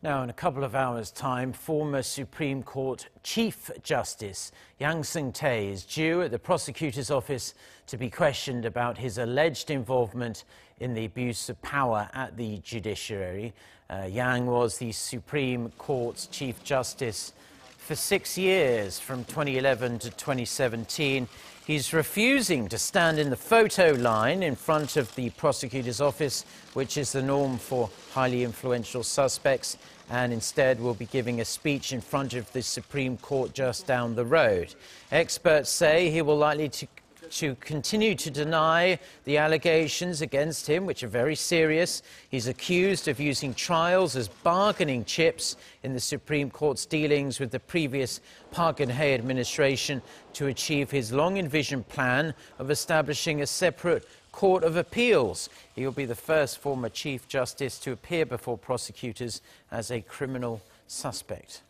Now, in a couple of hours' time, former Supreme Court Chief Justice Yang Sung-tae is due at the prosecutor's office to be questioned about his alleged involvement in the abuse of power at the judiciary. Yang was the Supreme Court's Chief Justice for 6 years, from 2011 to 2017. He's refusing to stand in the photo line in front of the prosecutor's office, which is the norm for highly influential suspects, and instead will be giving a speech in front of the Supreme Court just down the road. Experts say he will likely to continue to deny the allegations against him, which are very serious. He's accused of using trials as bargaining chips in the Supreme Court's dealings with the previous Park Geun-hye administration to achieve his long-envisioned plan of establishing a separate Court of Appeals. He will be the first former Chief Justice to appear before prosecutors as a criminal suspect.